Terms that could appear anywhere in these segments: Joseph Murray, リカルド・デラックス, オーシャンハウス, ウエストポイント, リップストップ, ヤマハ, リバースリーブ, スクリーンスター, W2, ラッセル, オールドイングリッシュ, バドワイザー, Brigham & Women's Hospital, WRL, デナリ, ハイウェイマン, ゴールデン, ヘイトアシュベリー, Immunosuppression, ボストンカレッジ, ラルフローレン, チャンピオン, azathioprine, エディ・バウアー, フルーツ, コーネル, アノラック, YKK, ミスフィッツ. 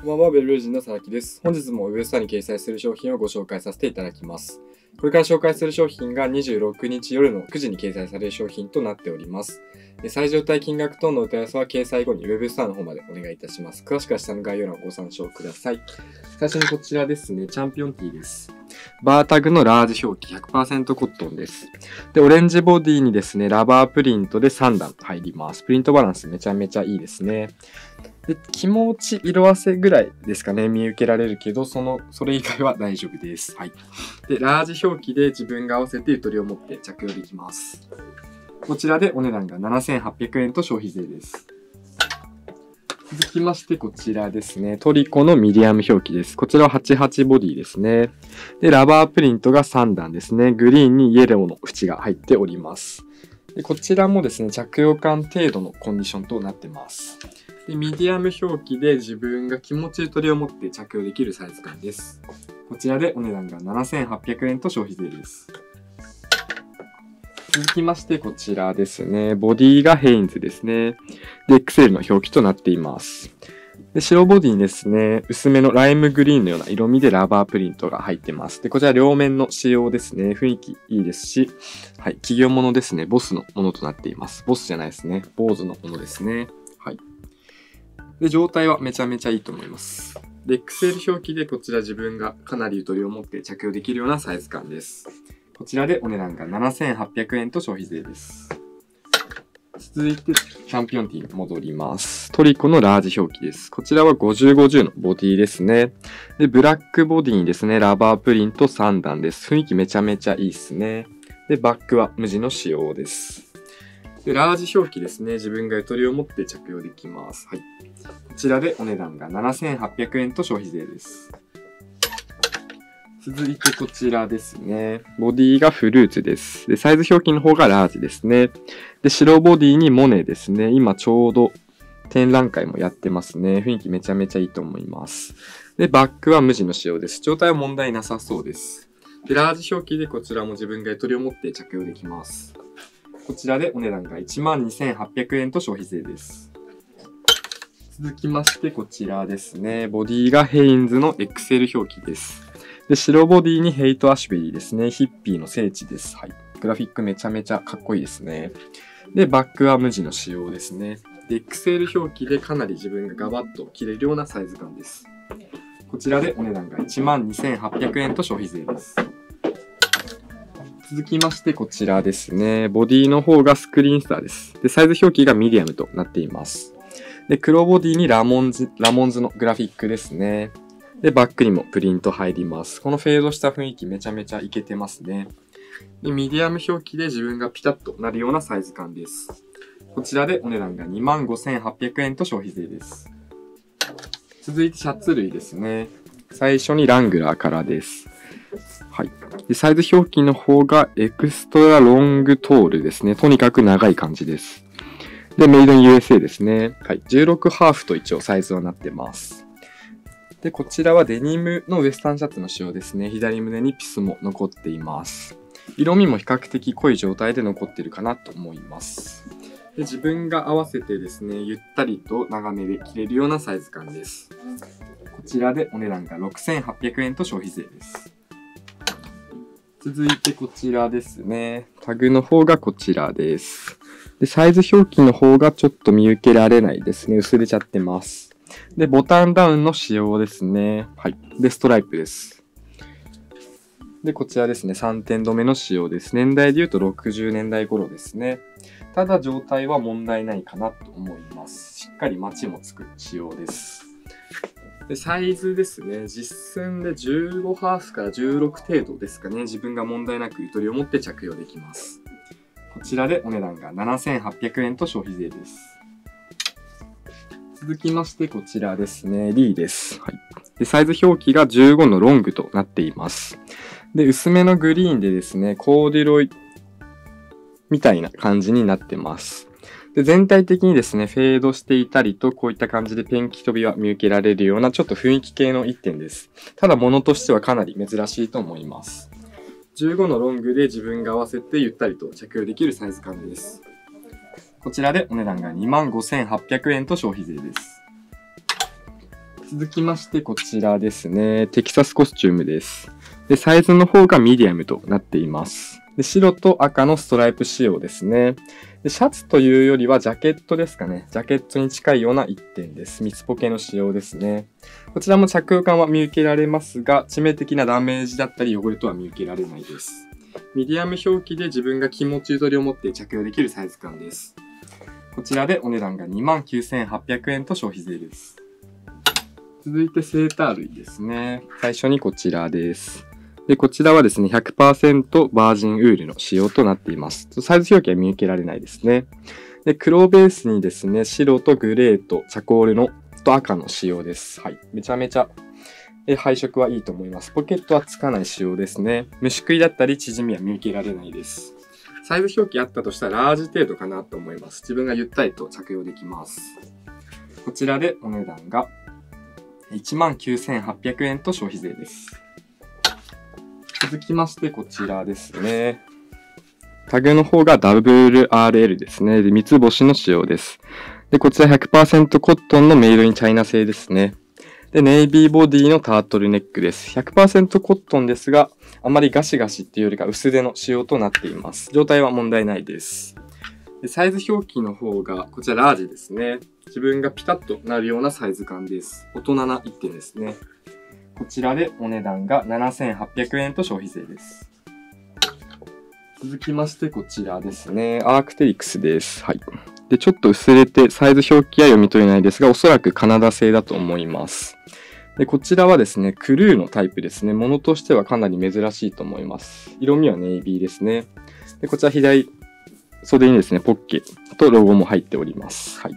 こんばんは、ベルルージンの佐々木です。本日もウェブストアに掲載する商品をご紹介させていただきます。これから紹介する商品が26日夜の9時に掲載される商品となっております。最上対金額等のお問い合わせは掲載後にウェブストアの方までお願いいたします。詳しくは下の概要欄をご参照ください。最初にこちらですね、チャンピオンティーです。バータグのラージ表記 100% コットンです。で、オレンジボディにですね、ラバープリントで3段入ります。プリントバランスめちゃめちゃいいですね。で気持ち色あせぐらいですかね、見受けられるけど、それ以外は大丈夫です。はい。で、ラージ表記で自分が合わせてゆとりを持って着用できます。こちらでお値段が7800円と消費税です。続きまして、こちらですね。トリコのミディアム表記です。こちらは88ボディですね。で、ラバープリントが3段ですね。グリーンにイエローの縁が入っております。でこちらもですね、着用感程度のコンディションとなってます。でミディアム表記で自分が気持ちゆとりを持って着用できるサイズ感です。こちらでお値段が7800円と消費税です。続きましてこちらですね。ボディがヘインズですね。で、XL の表記となっています。で白ボディにですね、薄めのライムグリーンのような色味でラバープリントが入ってます。で、こちら両面の仕様ですね。雰囲気いいですし、はい、企業ものですね。ボスのものとなっています。ボスじゃないですね。坊主のものですね。はい。で、状態はめちゃめちゃいいと思います。で、XL 表記でこちら自分がかなりゆとりを持って着用できるようなサイズ感です。こちらでお値段が7800円と消費税です。続いて、チャンピオンティーに戻ります。トリコのラージ表記です。こちらは50/50のボディですね。で、ブラックボディにですね、ラバープリント3段です。雰囲気めちゃめちゃいいですね。で、バックは無地の仕様です。でラージ表記ですね。自分がゆとりを持って着用できます。はい。こちらでお値段が7800円と消費税です。続いてこちらですね。ボディがフルーツです。で、サイズ表記の方がラージですね。で、白ボディにモネですね。今ちょうど展覧会もやってますね。雰囲気めちゃめちゃいいと思います。で、バックは無地の仕様です。状態は問題なさそうです。で、ラージ表記でこちらも自分がゆとりを持って着用できます。こちらでお値段が 12,800 円と消費税です。続きましてこちらですね。ボディがヘインズの XL 表記です。で、白ボディにヘイトアシュベリーですね。ヒッピーの聖地です。はい。グラフィックめちゃめちゃかっこいいですね。で、バックは無地の仕様ですね。で、XL 表記でかなり自分がガバッと着れるようなサイズ感です。こちらでお値段が 12,800 円と消費税です。続きましてこちらですね。ボディの方がスクリーンスターです。で、サイズ表記がミディアムとなっています。で、黒ボディにラモンズのグラフィックですね。で、バックにもプリント入ります。このフェードした雰囲気めちゃめちゃイケてますね。で、ミディアム表記で自分がピタッとなるようなサイズ感です。こちらでお値段が 25,800 円と消費税です。続いてシャツ類ですね。最初にラングラーからです。はい。で、サイズ表記の方がエクストラロングトールですね。とにかく長い感じです。で、メイドイン USA ですね。はい。16ハーフと一応サイズはなってます。で、こちらはデニムのウエスタンシャツの仕様ですね。左胸にピスも残っています。色味も比較的濃い状態で残ってるかなと思います。で、自分が合わせてですね、ゆったりと長めで着れるようなサイズ感です。こちらでお値段が 6,800 円と消費税です。続いてこちらですね。タグの方がこちらです。で、サイズ表記の方がちょっと見受けられないですね。薄れちゃってます。で、ボタンダウンの仕様ですね。はい。で、ストライプです。で、こちらですね。3点止めの仕様です。年代で言うと60年代頃ですね。ただ、状態は問題ないかなと思います。しっかりマチもつく仕様です。でサイズですね。実寸で15ハーフから16程度ですかね。自分が問題なくゆとりを持って着用できます。こちらでお値段が 7,800 円と消費税です。続きましてこちらですね。リーです。はい、でサイズ表記が15のロングとなっています。で薄めのグリーンでですね、コーデュロイみたいな感じになってます。で全体的にですね、フェードしていたりと、こういった感じでペンキ飛びは見受けられるような、ちょっと雰囲気系の一点です。ただ、物としてはかなり珍しいと思います。15のロングで自分が合わせてゆったりと着用できるサイズ感です。こちらでお値段が 25,800 円と消費税です。続きましてこちらですね、テキサスコスチュームです。でサイズの方がミディアムとなっています。で白と赤のストライプ仕様ですね。でシャツというよりはジャケットですかね。ジャケットに近いような一点です。三つポケの仕様ですね。こちらも着用感は見受けられますが、致命的なダメージだったり汚れとは見受けられないです。ミディアム表記で自分が気持ちゆとりを持って着用できるサイズ感です。こちらでお値段が 29,800 円と消費税です。続いてセーター類ですね。最初にこちらです。でこちらはですね 100% バージンウールの仕様となっています。サイズ表記は見受けられないですね。で黒ベースにですね白とグレーとチャコールのと赤の仕様です。はい、めちゃめちゃ配色はいいと思います。ポケットはつかない仕様ですね。虫食いだったり縮みは見受けられないです。サイズ表記あったとしたらラージ程度かなと思います。自分がゆったりと着用できます。こちらでお値段が 19,800 円と消費税です。続きましてこちらですね。タグの方が WRL ですね。で三つ星の仕様です。でこちら 100% コットンのメイドインチャイナ製ですね。でネイビーボディのタートルネックです。 100% コットンですが、あまりガシガシっていうよりか薄手の仕様となっています。状態は問題ないです。でサイズ表記の方がこちらラージですね。自分がピタッとなるようなサイズ感です。大人な一点ですね。こちらでお値段が 7,800 円と消費税です。続きましてこちらですね、アークテリクスです。はい、でちょっと薄れてサイズ表記は読み取れないですが、おそらくカナダ製だと思います。でこちらはですねクルーのタイプですね。ものとしてはかなり珍しいと思います。色味はネイビーですね。でこちら左袖にですねポッケとロゴも入っております。はい、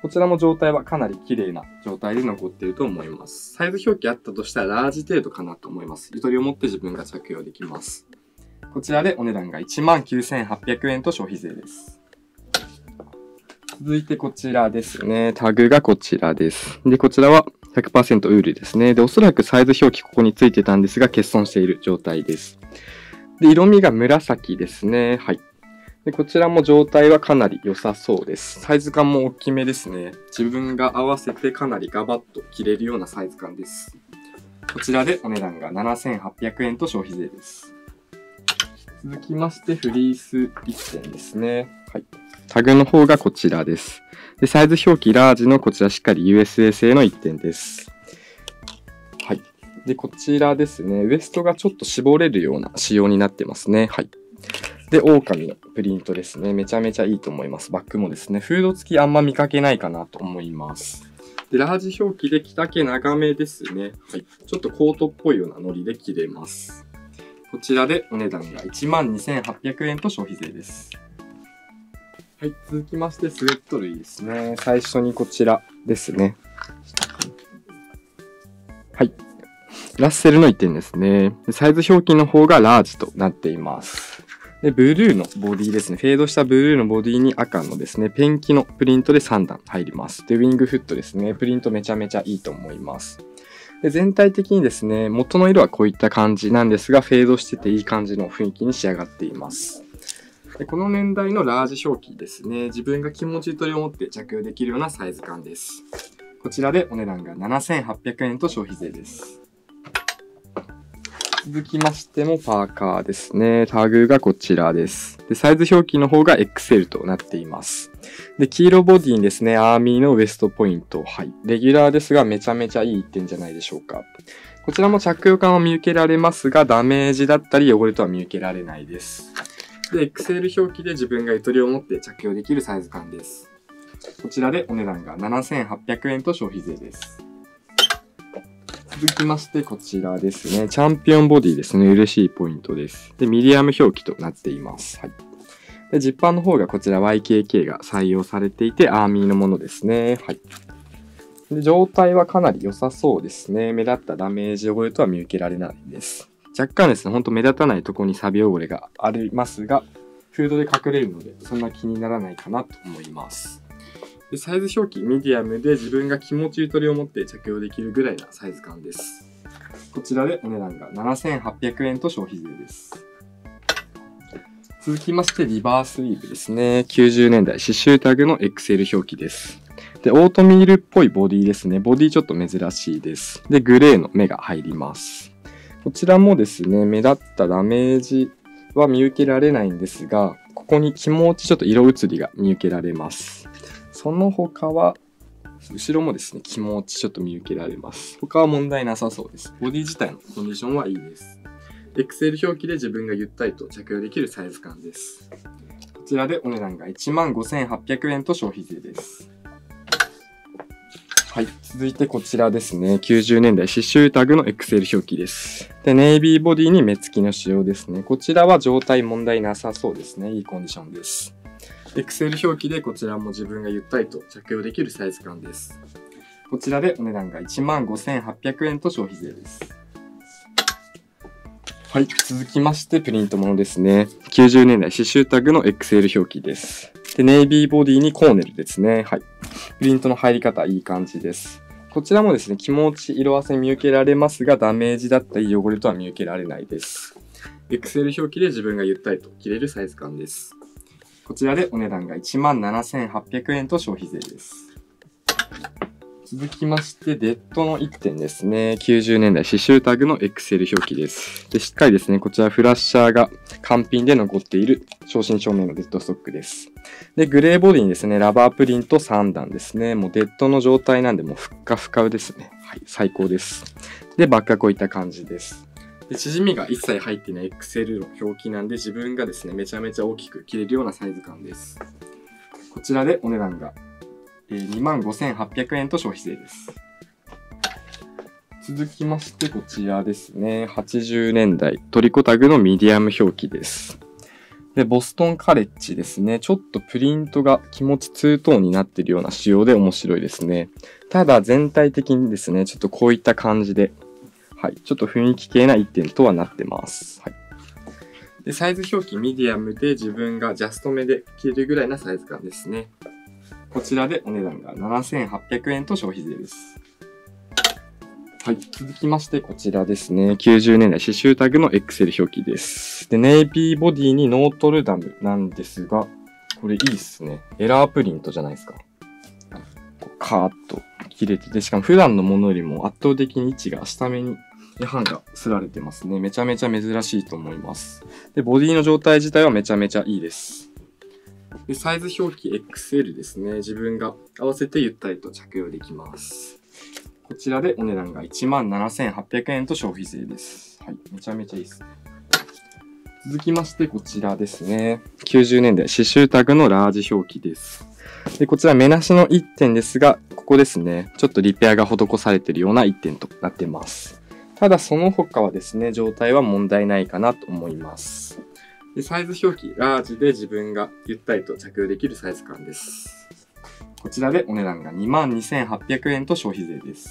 こちらも状態はかなり綺麗な状態で残っていると思います。サイズ表記あったとしたらラージ程度かなと思います。ゆとりを持って自分が着用できます。こちらでお値段が 19,800 円と消費税です。続いてこちらですね。タグがこちらです。で、こちらは 100% ウールですね。で、おそらくサイズ表記ここについてたんですが、欠損している状態です。で、色味が紫ですね。はい。で、こちらも状態はかなり良さそうです。サイズ感も大きめですね。自分が合わせてかなりガバッと着れるようなサイズ感です。こちらでお値段が 7,800 円と消費税です。続きまして、フリース1点ですね。はい。タグの方がこちらです。でサイズ表記ラージのこちらしっかり USA 製の一点です。はい。で、こちらですね。ウエストがちょっと絞れるような仕様になってますね。はい。で、狼のプリントですね。めちゃめちゃいいと思います。バッグもですね、フード付きあんま見かけないかなと思います。で、ラージ表記で着丈長めですね。はい。ちょっとコートっぽいようなノリで着れます。こちらでお値段が 12,800 円と消費税です。はい、続きましてスウェット類ですね。最初にこちらですね。はい、ラッセルの一点ですね。サイズ表記の方がラージとなっています。でブルーのボディですね。フェードしたブルーのボディに赤のですねペンキのプリントで3段入ります。でウィングフットですね。プリントめちゃめちゃいいと思います。で全体的にですね元の色はこういった感じなんですが、フェードしてていい感じの雰囲気に仕上がっています。でこの年代のラージ表記ですね。自分が気持ちゆとりを持って着用できるようなサイズ感です。こちらでお値段が 7,800 円と消費税です。続きましてもパーカーですね。タグがこちらです。でサイズ表記の方が XL となっています。で黄色ボディにですね、アーミーのウエストポイント。はい。レギュラーですがめちゃめちゃいい一点じゃないでしょうか。こちらも着用感は見受けられますが、ダメージだったり汚れとは見受けられないです。で、XL 表記で自分がゆとりを持って着用できるサイズ感です。こちらでお値段が 7,800 円と消費税です。続きましてこちらですね。チャンピオンボディですね。嬉しいポイントです。で、ミディアム表記となっています。はい。で、ジッパーの方がこちら YKK が採用されていて、アーミーのものですね。はい。で、状態はかなり良さそうですね。目立ったダメージ汚れとは見受けられないです。若干ですね、ほんと目立たないところに錆汚れがありますが、フードで隠れるので、そんな気にならないかなと思います。でサイズ表記、ミディアムで自分が気持ちゆとりを持って着用できるぐらいなサイズ感です。こちらでお値段が 7,800 円と消費税です。続きまして、リバースリーブですね。90年代刺繍タグの XL 表記です。で、オートミールっぽいボディですね。ボディちょっと珍しいです。で、グレーの目が入ります。こちらもですね、目立ったダメージは見受けられないんですが、ここに気持ちちょっと色移りが見受けられます。その他は、後ろもですね、気持ちちょっと見受けられます。他は問題なさそうです。ボディ自体のコンディションはいいです。XL 表記で自分がゆったりと着用できるサイズ感です。こちらでお値段が 15,800 円と消費税です。はい。続いてこちらですね。90年代刺繍タグの XL 表記です。で、ネイビーボディに目付きの仕様ですね。こちらは状態問題なさそうですね。いいコンディションです。XL 表記でこちらも自分がゆったりと着用できるサイズ感です。こちらでお値段が 15,800 円と消費税です。はい。続きまして、プリントものですね。90年代刺繍タグの XL 表記です。で、ネイビーボディにコーネルですね。はい。プリントの入り方、いい感じです。こちらもですね、気持ち色あせ見受けられますが、ダメージだったり汚れとは見受けられないです。XL 表記で自分がゆったりと着れるサイズ感です。こちらでお値段が 17,800 円と消費税です。続きまして、デッドの1点ですね。90年代刺繍タグの XL 表記です。で、しっかりですね、こちらフラッシャーが完品で残っている正真正銘のデッドストックです。で、グレーボディにですね、ラバープリント3段ですね。もうデッドの状態なんで、もうふっかふかですね。はい、最高です。で、バッカこういった感じです。で、縮みが一切入っていない XL の表記なんで、自分がですね、めちゃめちゃ大きく着れるようなサイズ感です。こちらでお値段が25,800 円と消費税です。続きましてこちらですね。80年代トリコタグのミディアム表記です。で、ボストンカレッジですね。ちょっとプリントが気持ち2トーンになっているような仕様で面白いですね。ただ全体的にですね、ちょっとこういった感じで、はい、ちょっと雰囲気系な1点とはなってます。はい。で、サイズ表記ミディアムで自分がジャスト目で着れるぐらいなサイズ感ですね。こちらでお値段が 7,800 円と消費税です。はい。続きまして、こちらですね。90年代刺繍タグの XL 表記です。で、ネイビーボディにノートルダムなんですが、これいいっすね。エラープリントじゃないですか。こうカーッと切れてて、しかも普段のものよりも圧倒的に位置が下目に絵版がすられてますね。めちゃめちゃ珍しいと思います。で、ボディの状態自体はめちゃめちゃいいです。で、サイズ表記 XL ですね。自分が合わせてゆったりと着用できます。こちらでお値段が 17,800 円と消費税です。はい。めちゃめちゃいいですね。続きまして、こちらですね。90年代刺繍タグのラージ表記です。で、こちら目なしの1点ですが、ここですね。ちょっとリペアが施されているような1点となってます。ただ、その他はですね、状態は問題ないかなと思います。で、サイズ表記、ラージで自分がゆったりと着用できるサイズ感です。こちらでお値段が 22,800 円と消費税です。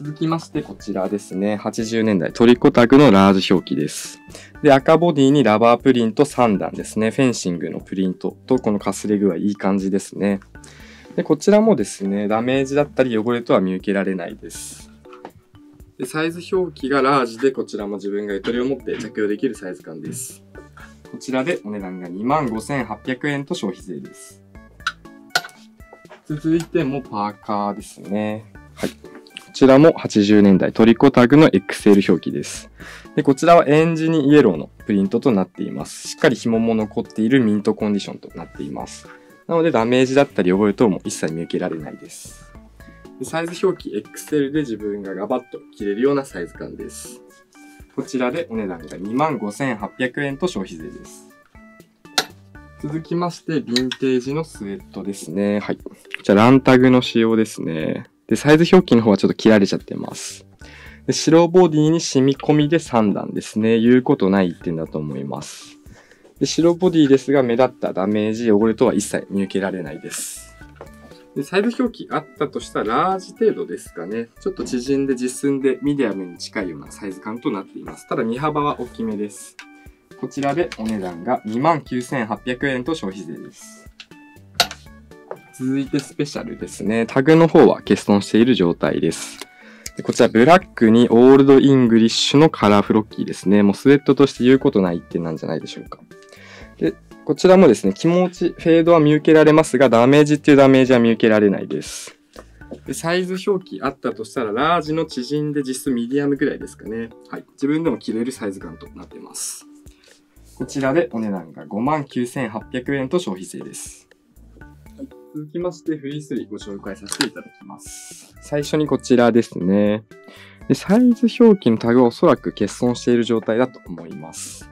続きまして、こちらですね。80年代トリコタグのラージ表記です。で、赤ボディにラバープリント3段ですね。フェンシングのプリントとこのかすれ具合いい感じですね。で、こちらもですね、ダメージだったり汚れとは見受けられないです。で、サイズ表記がラージで、こちらも自分がゆとりを持って着用できるサイズ感です。こちらでお値段が 25,800 円と消費税です。続いてもパーカーですね。はい。こちらも80年代トリコタグの XL 表記です。で、こちらはエンジにイエローのプリントとなっています。しっかり紐も残っているミントコンディションとなっています。なのでダメージだったり汚れ等も一切見受けられないです。サイズ表記 XL で自分がガバッと着れるようなサイズ感です。こちらでお値段が 25,800 円と消費税です。続きまして、ヴィンテージのスウェットですね。はい。こちらランタグの仕様ですね。で、サイズ表記の方はちょっと切られちゃってます。で、白ボディに染み込みで3段ですね。言うことない一点だと思います。で、白ボディですが目立ったダメージ、汚れとは一切見受けられないです。で、サイズ表記あったとしたらラージ程度ですかね。ちょっと縮んで実寸でミディアムに近いようなサイズ感となっています。ただ身幅は大きめです。こちらでお値段が 29,800 円と消費税です。続いてスペシャルですね。タグの方は欠損している状態です。で、こちらブラックにオールドイングリッシュのカラーフロッキーですね。もうスウェットとして言うことない一点なんじゃないでしょうか。で、こちらもですね、気持ち、フェードは見受けられますが、ダメージっていうダメージは見受けられないです。でサイズ表記あったとしたら、ラージの縮んで実質ミディアムぐらいですかね。はい。自分でも着れるサイズ感となっています。こちらでお値段が 59,800 円と消費税です。はい、続きまして、フリースリーご紹介させていただきます。最初にこちらですね。でサイズ表記のタグはおそらく欠損している状態だと思います。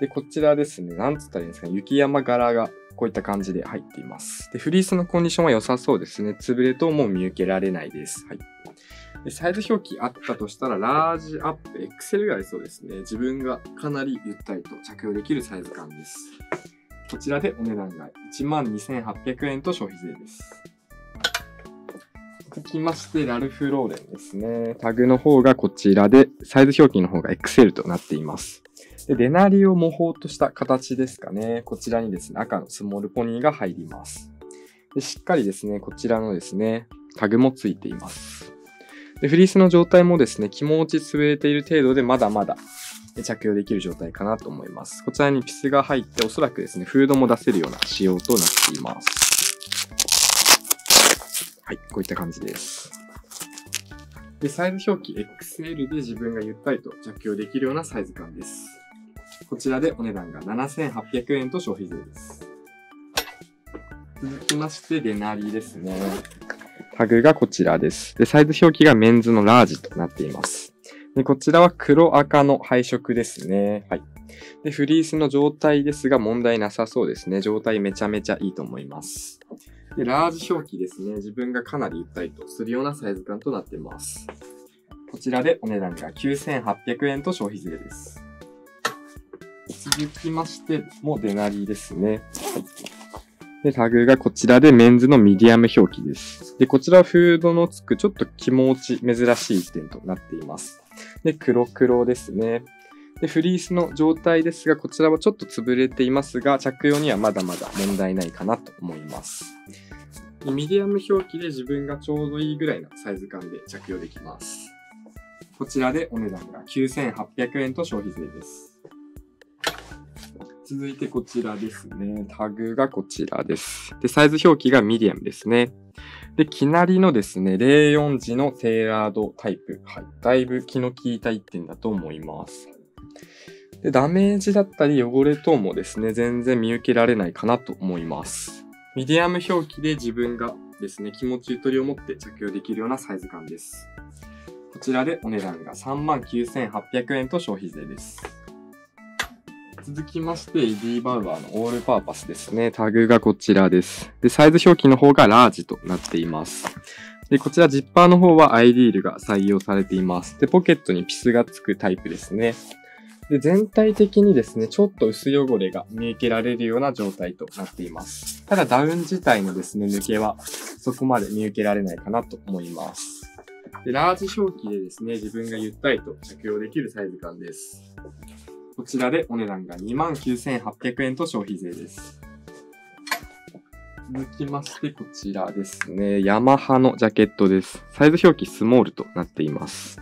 で、こちらですね、なんつったらいいんですかね、雪山柄がこういった感じで入っています。で、フリースのコンディションは良さそうですね。潰れ等も見受けられないです。はい。で、サイズ表記あったとしたら、ラージアップ、XL がありそうですね。自分がかなりゆったりと着用できるサイズ感です。こちらでお値段が 12,800 円と消費税です。続きまして、ラルフローレンですね。タグの方がこちらで、サイズ表記の方が XL となっています。でデナリを模倣とした形ですかね。こちらにですね、赤のスモールポニーが入ります。でしっかりですね、こちらのですね、タグもついています。でフリースの状態もですね、気持ち潰れている程度でまだまだ着用できる状態かなと思います。こちらにピスが入って、おそらくですね、フードも出せるような仕様となっています。はい、こういった感じです。でサイズ表記 XL で自分がゆったりと着用できるようなサイズ感です。こちらでお値段が 7,800 円と消費税です。続きまして、デナリですね。タグがこちらです。で、サイズ表記がメンズのラージとなっています。で、こちらは黒赤の配色ですね。はい。で、フリースの状態ですが問題なさそうですね。状態めちゃめちゃいいと思います。で、ラージ表記ですね。自分がかなりゆったりとするようなサイズ感となっています。こちらでお値段が 9,800 円と消費税です。続きましてもデナリですね。で、タグがこちらでメンズのミディアム表記です。で、こちらはフードのつくちょっと気持ち珍しい点となっています。で、黒黒ですね。で、フリースの状態ですが、こちらはちょっと潰れていますが、着用にはまだまだ問題ないかなと思います。で、ミディアム表記で自分がちょうどいいぐらいのサイズ感で着用できます。こちらでお値段が 9,800 円と消費税です。続いてこちらですね。タグがこちらです。で、サイズ表記がミディアムですね。で、きなりのですね、04時のテーラードタイプ。はい。だいぶ気の利いた一点だと思います。で、ダメージだったり汚れ等もですね、全然見受けられないかなと思います。ミディアム表記で自分がですね、気持ちゆとりを持って着用できるようなサイズ感です。こちらでお値段が 39,800 円と消費税です。続きまして、エディ・バウアーのオールパーパスですね。タグがこちらです。で、サイズ表記の方がラージとなっています。で、こちらジッパーの方はアイリールが採用されています。で、ポケットにピスがつくタイプですね。で、全体的にですね、ちょっと薄汚れが見受けられるような状態となっています。ただ、ダウン自体のですね、抜けはそこまで見受けられないかなと思います。で、ラージ表記でですね、自分がゆったりと着用できるサイズ感です。こちらでお値段が 29,800 円と消費税です。続きましてこちらですね。ヤマハのジャケットです。サイズ表記スモールとなっています。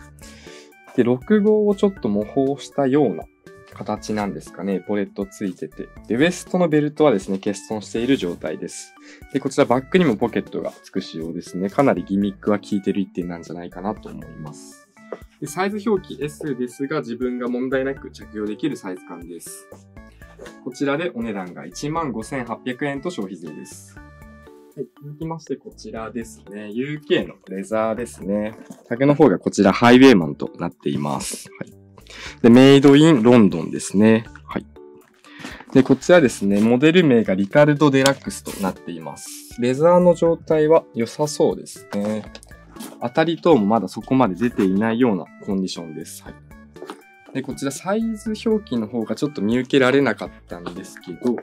で、6号をちょっと模倣したような形なんですかね。ポレットついてて。で、ウエストのベルトはですね、欠損している状態です。で、こちらバックにもポケットがつく仕様ですね。かなりギミックは効いてる一点なんじゃないかなと思います。でサイズ表記 S ですが、自分が問題なく着用できるサイズ感です。こちらでお値段が 15,800 円と消費税です。はい、続きましてこちらですね。UK のレザーですね。タグの方がこちらハイウェイマンとなっています。はい、でメイドインロンドンですね。はい。で、こちらですね、モデル名がリカルド・デラックスとなっています。レザーの状態は良さそうですね。当たり等もまだそこまで出ていないようなコンディションです。はい。で、こちらサイズ表記の方がちょっと見受けられなかったんですけど、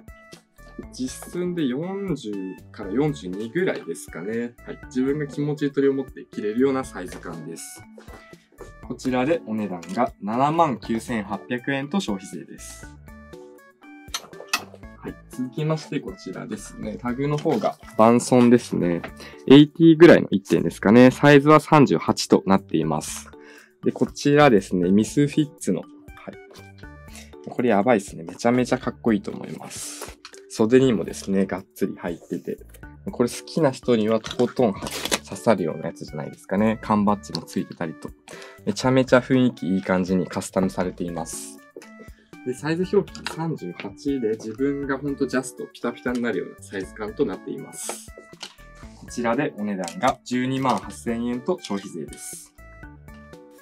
実寸で40から42ぐらいですかね。はい。自分が気持ちゆとりを持って着れるようなサイズ感です。こちらでお値段が 79,800 円と消費税です。はい。続きましてこちらですね。タグの方がバンソンですね。80ぐらいの1点ですかね。サイズは38となっています。で、こちらですね。ミスフィッツの。はい。これやばいですね。めちゃめちゃかっこいいと思います。袖にもですね、がっつり入ってて、これ好きな人にはとことん刺さるようなやつじゃないですかね。缶バッジもついてたりと、めちゃめちゃ雰囲気いい感じにカスタムされています。で、サイズ表記38で自分がほんとジャストピタピタになるようなサイズ感となっています。こちらでお値段が128,000円と消費税です。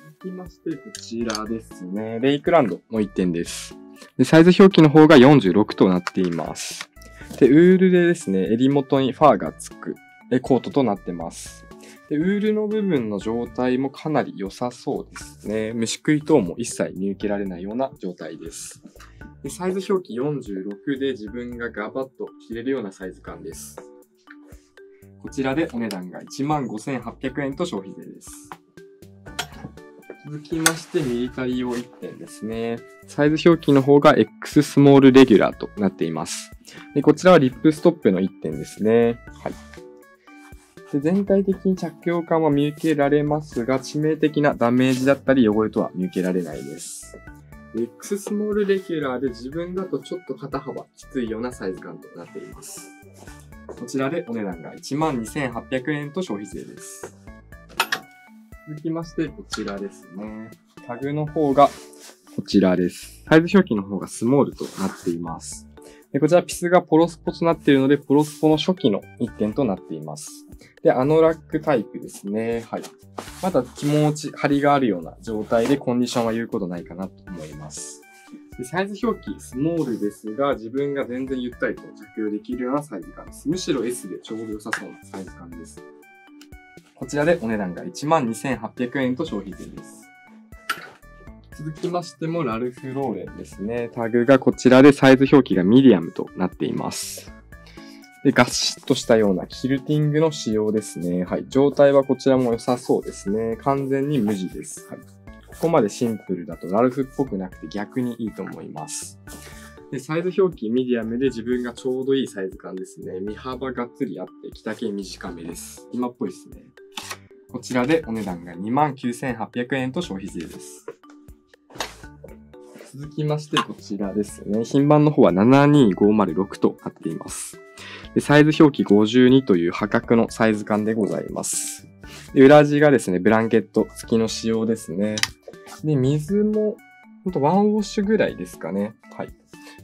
続きましてこちらですね。レイクランドの一点です。で、サイズ表記の方が46となっています。で、ウールでですね、襟元にファーがつくコートとなってます。で、ウールの部分の状態もかなり良さそうですね。虫食い等も一切見受けられないような状態です。で、サイズ表記46で自分がガバッと着れるようなサイズ感です。こちらでお値段が15,800円と消費税です。続きまして、ミリタリー用1点ですね。サイズ表記の方が X スモールレギュラーとなっています。で、こちらはリップストップの1点ですね。はい。で、全体的に着用感は見受けられますが、致命的なダメージだったり汚れとは見受けられないです。で、X スモールレギュラーで自分だとちょっと肩幅きついようなサイズ感となっています。こちらでお値段が12,800円と消費税です。続きまして、こちらですね。タグの方がこちらです。サイズ表記の方がスモールとなっています。で、こちらピスがポロスポとなっているので、ポロスポの初期の一点となっています。で、アノラックタイプですね。はい。まだ気持ち、張りがあるような状態でコンディションは言うことないかなと思います。で、サイズ表記スモールですが、自分が全然ゆったりと着用できるようなサイズ感です。むしろ S でちょうど良さそうなサイズ感です。こちらでお値段が12,800円と消費税です。続きましてもラルフローレンですね。タグがこちらでサイズ表記がミディアムとなっています。で、ガシッとしたようなキルティングの仕様ですね。はい。状態はこちらも良さそうですね。完全に無地です。はい。ここまでシンプルだとラルフっぽくなくて逆にいいと思います。で、サイズ表記ミディアムで自分がちょうどいいサイズ感ですね。身幅がっつりあって着丈短めです。今っぽいですね。こちらでお値段が29,800円と消費税です。続きましてこちらですね。品番の方は72506となっています。で、サイズ表記52という破格のサイズ感でございます。で、裏地がですね、ブランケット付きの仕様ですね。で、水もほんとワンウォッシュぐらいですかね。はい。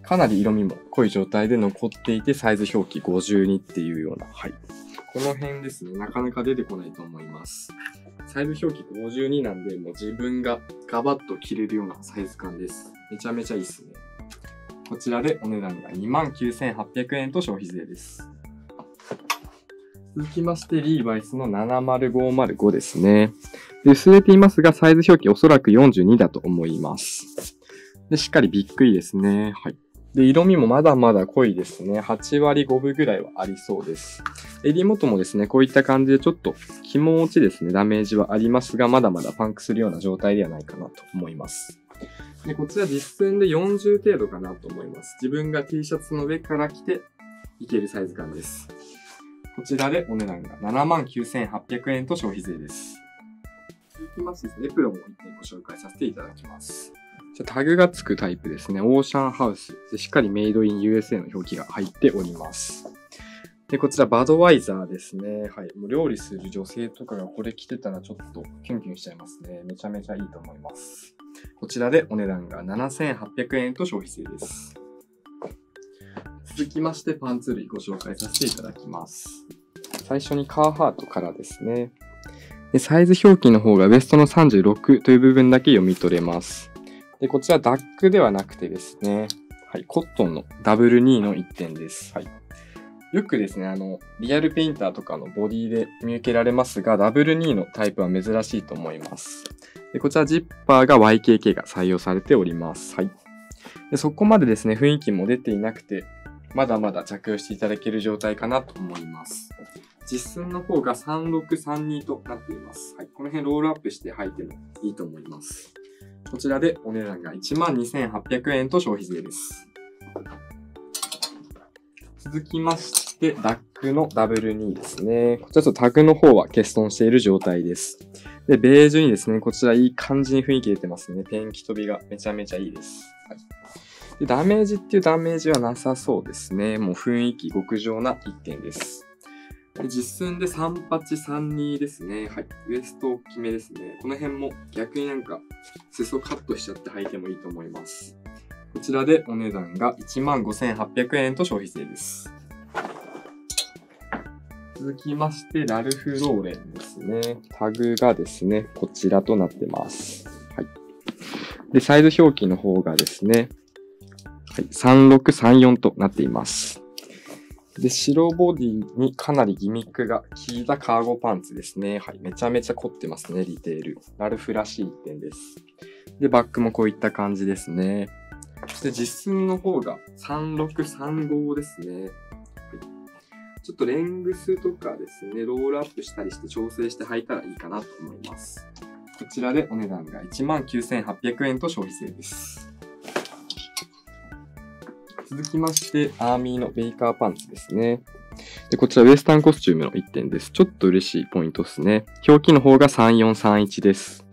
かなり色味も濃い状態で残っていて、サイズ表記52っていうような、はい。この辺ですね、なかなか出てこないと思います。サイズ表記52なんで、もう自分がガバッと着れるようなサイズ感です。めちゃめちゃいいですね。こちらでお値段が29,800円と消費税です。続きまして、リーバイスの70505ですね。で、薄れていますが、サイズ表記おそらく42だと思います。で、しっかりびっくりですね。はい。で、色味もまだまだ濃いですね。8割5分ぐらいはありそうです。襟元もですね、こういった感じでちょっと気持ちですね、ダメージはありますが、まだまだパンクするような状態ではないかなと思います。で、こちら実践で40程度かなと思います。自分が T シャツの上から着ていけるサイズ感です。こちらでお値段が79,800円と消費税です。続きましてですね、エプロンを1点ご紹介させていただきます。タグがつくタイプですね。オーシャンハウス。で、しっかりメイドイン USA の表記が入っております。で、こちらバドワイザーですね。はい。もう料理する女性とかがこれ着てたらちょっとキュンキュンしちゃいますね。めちゃめちゃいいと思います。こちらでお値段が7,800円と消費税です。続きましてパンツ類ご紹介させていただきます。最初にカーハートからですね。で、サイズ表記の方がウエストの36という部分だけ読み取れます。で、こちらダックではなくてですね、はい、コットンのW2の1点です。はい。よくですね、リアルペインターとかのボディで見受けられますが、W2のタイプは珍しいと思います。で、こちらジッパーが YKK が採用されております。はい。で、そこまでですね、雰囲気も出ていなくて、まだまだ着用していただける状態かなと思います。実寸の方が3632となっています。はい。この辺ロールアップして履いてもいいと思います。こちらでお値段が12,800円と消費税です。続きまして、ダックの W2 ですね。こちらちょっとタグの方は欠損している状態です。で、ベージュにですね、こちらいい感じに雰囲気出てますね。ペンキ飛びがめちゃめちゃいいです。はい。で、ダメージっていうダメージはなさそうですね。もう雰囲気極上な一点です。で、実戦で3832ですね。はい。ウエスト大きめですね。この辺も逆になんか、裾カットしちゃって履いてもいいと思います。こちらでお値段が 15,800 円と消費税です。続きまして、ラルフローレンですね。タグがですね、こちらとなってます。はい。で、サイズ表記の方がですね、はい、3634となっています。で、白ボディにかなりギミックが効いたカーゴパンツですね。はい。めちゃめちゃ凝ってますね、ディテール。ラルフらしい一点です。で、バッグもこういった感じですね。そして実寸の方が3635ですね。ちょっとレングスとかですね、ロールアップしたりして調整して履いたらいいかなと思います。こちらでお値段が 19,800 円と消費税です。続きまして、アーミーのベイカーパンツですね。で、こちらウエスタンコスチュームの1点です。ちょっと嬉しいポイントですね。表記の方が3431です。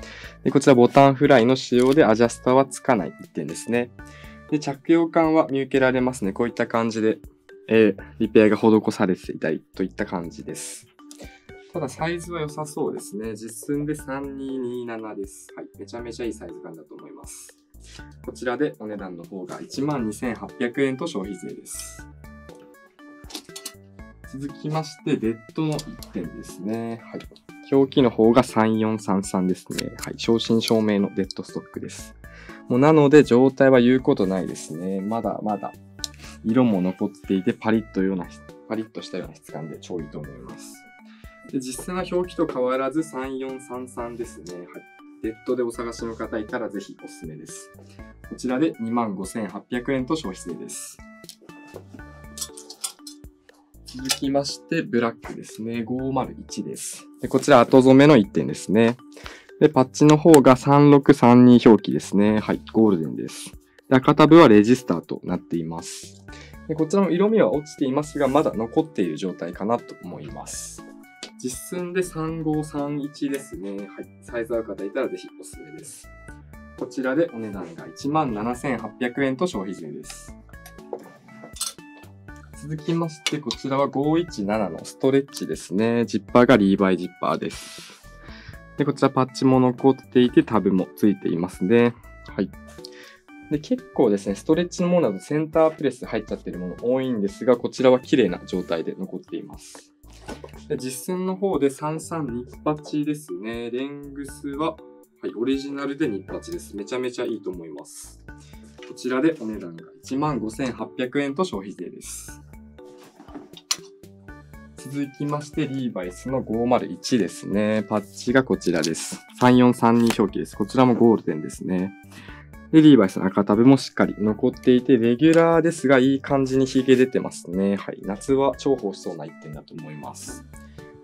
で、こちらボタンフライの仕様でアジャスターはつかない1点ですね。で、着用感は見受けられますね。こういった感じで。リペアが施されていたりといった感じです。ただサイズは良さそうですね。実寸で3227です。はい。めちゃめちゃいいサイズ感だと思います。こちらでお値段の方が 12,800 円と消費税です。続きまして、デッドの1点ですね。はい。表記の方が3433ですね。はい。正真正銘のデッドストックです。もうなので状態は言うことないですね。まだまだ。色も残っていてパリッとしたような質感で超いいと思います。で、実際の表記と変わらず3433ですね。はい。デッドでお探しの方いたらぜひおすすめです。こちらで 25,800 円と消費税です。続きまして、ブラックですね。501です。で、こちら後染めの1点ですね。で、パッチの方が3632表記ですね。はい。ゴールデンです。赤タブはレジスターとなっています。で、こちらの色味は落ちていますが、まだ残っている状態かなと思います。実寸で3531ですね。はい。サイズ合う方いたらぜひおすすめです。こちらでお値段が 17,800 円と消費税です。続きまして、こちらは517のストレッチですね。ジッパーがリーバイジッパーです。で、こちらパッチも残っていて、タブもついていますね。はい。で、結構ですね、ストレッチのものだとセンタープレス入っちゃってるもの多いんですが、こちらは綺麗な状態で残っています。で、実寸の方で3328ですね。レングスは、はい、オリジナルで28です。めちゃめちゃいいと思います。こちらでお値段が 15,800 円と消費税です。続きまして、リーバイスの501ですね。パッチがこちらです。3432表記です。こちらもゴールデンですね。で、リーバイスの赤タブもしっかり残っていて、レギュラーですが、いい感じにヒゲ出てますね。はい。夏は重宝しそうな一点だと思います。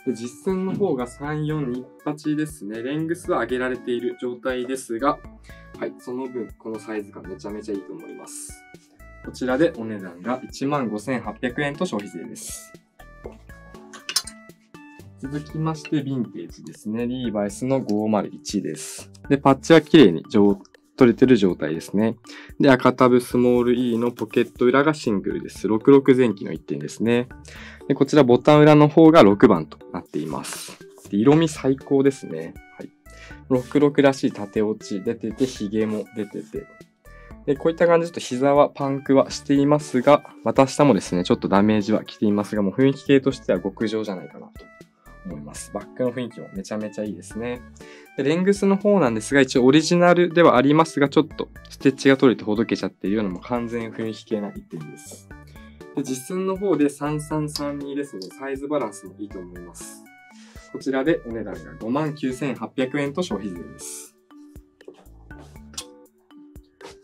で、実寸の方が3428ですね。レングスは上げられている状態ですが、はい。その分、このサイズ感めちゃめちゃいいと思います。こちらでお値段が 15,800 円と消費税です。続きまして、ヴィンテージですね。リーバイスの501です。で、パッチは綺麗に取れてる状態ですね。で、赤タブスモール E のポケット裏がシングルです。66前期の1点ですね。で、こちらボタン裏の方が6番となっています。で、色味最高ですね。はい。66らしい縦落ち出てて、ヒゲも出てて。で、こういった感じでちょっと膝はパンクはしていますが、股下もですね、ちょっとダメージは来ていますが、もう雰囲気系としては極上じゃないかなと。思います。バックの雰囲気もめちゃめちゃいいですね。で、レングスの方なんですが、一応オリジナルではありますが、ちょっとステッチが取れてほどけちゃっているようなも完全雰囲気系な一点です。で、実寸の方で3332ですね。サイズバランスもいいと思います。こちらでお値段が 59,800 円と消費税です。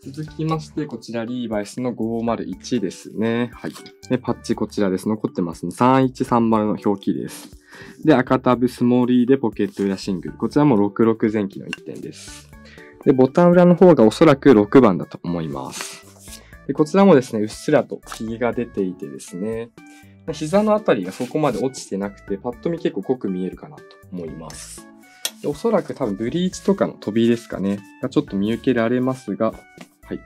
続きまして、こちら、リーバイスの501ですね。はい。で、パッチこちらです。残ってますね。3130の表記です。で、赤タブスモール E でポケット裏シングル。こちらも66前期の1点です。で、ボタン裏の方がおそらく6番だと思います。で、こちらもですね、うっすらとヒゲが出ていてですね、膝のあたりがそこまで落ちてなくて、パッと見結構濃く見えるかなと思います。で、おそらく多分ブリーチとかの飛びですかね、がちょっと見受けられますが、はい。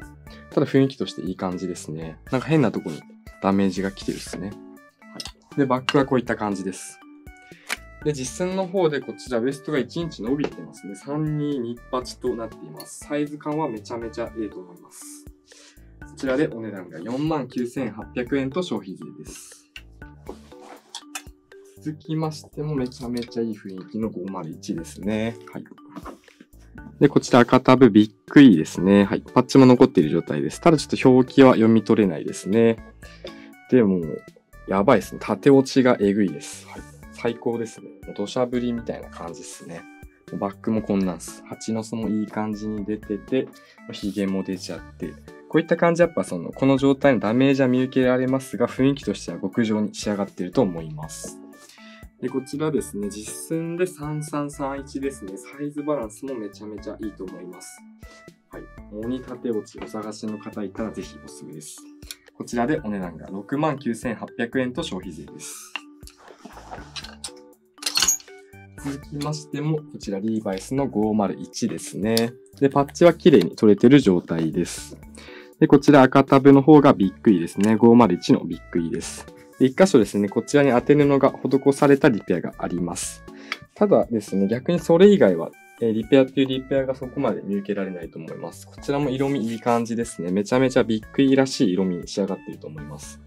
ただ雰囲気としていい感じですね。なんか変なとこにダメージが来てるですね。はい、で、バックはこういった感じです。で、実戦の方でこちらウエストが1インチ伸びてますね。3228となっています。サイズ感はめちゃめちゃいいと思います。こちらでお値段が 49,800 円と消費税です。続きましてもめちゃめちゃいい雰囲気の501ですね。はい。で、こちら赤タブビッグ E ですね。はい。パッチも残っている状態です。ただちょっと表記は読み取れないですね。でも、やばいですね。縦落ちがえぐいです。はい。最高ですね。土砂降りみたいな感じですね。バックもこんなんです。蜂の巣もいい感じに出てて、ヒゲも出ちゃって。こういった感じ、やっぱその、この状態のダメージは見受けられますが、雰囲気としては極上に仕上がっていると思います。で、こちらですね、実戦で3331ですね。サイズバランスもめちゃめちゃいいと思います。はい。鬼縦落ちお探しの方いたらぜひおすすめです。こちらでお値段が 69,800 円と消費税です。続きましても、こちらリーバイスの501ですね。で、パッチは綺麗に取れてる状態です。で、こちら赤タブの方がビッグ E ですね。501のビッグ E です。一箇所ですね、こちらに当て布が施されたリペアがあります。ただですね、逆にそれ以外は、リペアがそこまで見受けられないと思います。こちらも色味いい感じですね。めちゃめちゃビッグ E らしい色味に仕上がっていると思います。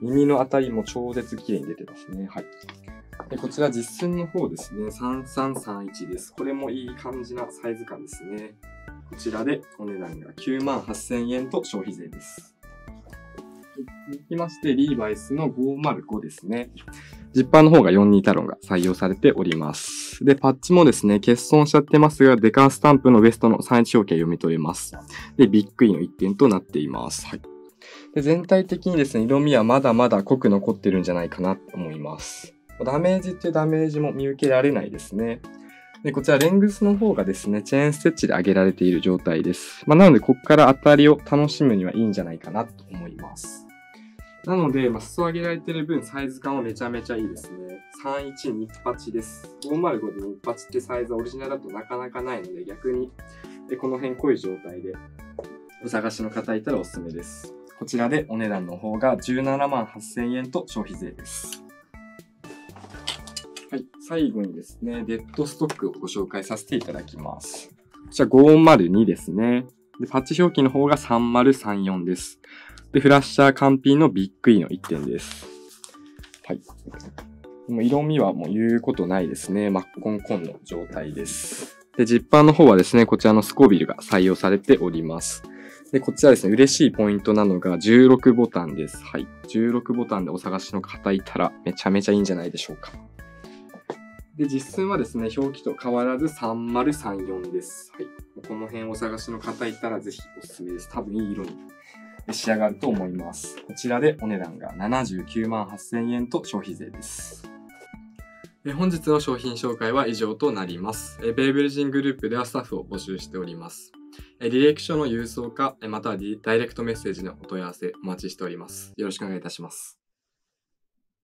耳のあたりも超絶綺麗に出てますね。はい。で、こちら実寸の方ですね、3331です。これもいい感じなサイズ感ですね。こちらでお値段が 98,000 円と消費税です。続きまして、リーバイスの505ですね。ジッパーの方が42タロンが採用されております。で、パッチもですね、欠損しちゃってますが、デカンスタンプのウエストの31表記は読み取れます。で、ビッグ E の1点となっています。はい。で、全体的にですね、色味はまだまだ濃く残ってるんじゃないかなと思います。ダメージっていうダメージも見受けられないですね。で、こちらレングスの方がですね、チェーンステッチで上げられている状態です。まあ、なので、ここから当たりを楽しむにはいいんじゃないかなと思います。なので、裾上げられている分、サイズ感はめちゃめちゃいいですね。3128です。505で28ってサイズはオリジナルだとなかなかないので、逆に、この辺濃い状態で、お探しの方いたらおすすめです。こちらでお値段の方が 178,000 円と消費税です。はい、最後にですね、デッドストックをご紹介させていただきます。こちら502ですね。で、パッチ表記の方が3034です。で、フラッシャー完品のビッグ E の1点です。はい。もう色味はもう言うことないですね。真っコンコンの状態です。で、ジッパーの方はですね、こちらのスコビルが採用されております。で、こちらですね、嬉しいポイントなのが16ボタンです。はい。16ボタンでお探しの方いたらめちゃめちゃいいんじゃないでしょうか。で、実寸はですね、表記と変わらず3034です。はい。この辺お探しの方いたらぜひおすすめです。多分いい色に仕上がると思います。こちらでお値段が 798,000 円と消費税です。本日の商品紹介は以上となります。ベイブリジングループではスタッフを募集しております。履歴書の郵送か、またはダイレクトメッセージのお問い合わせお待ちしております。よろしくお願いいたします。